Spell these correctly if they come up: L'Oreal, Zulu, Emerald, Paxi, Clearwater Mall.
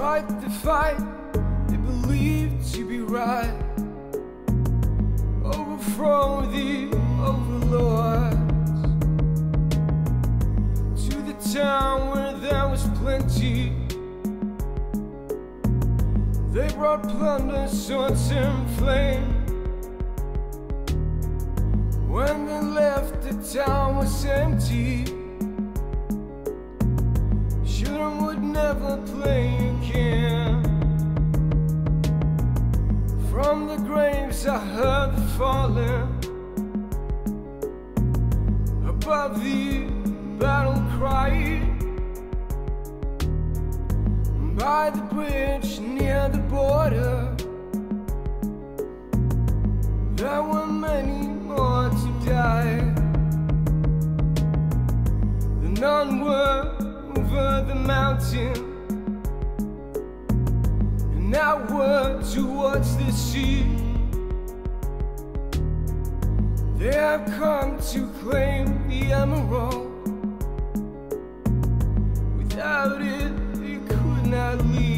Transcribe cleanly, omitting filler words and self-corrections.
fight the fight they believe to be right. Overthrow the overlords, to the town where there was plenty. They brought plunder, swords, and flame. When they left, the town was empty. Children would never play again. From the graves I heard the falling, above the battle cry. By the bridge near the border, there were many more to die. The none were over the mountain, and outward towards the sea. They have come to claim the Emerald. Without it, they could not leave.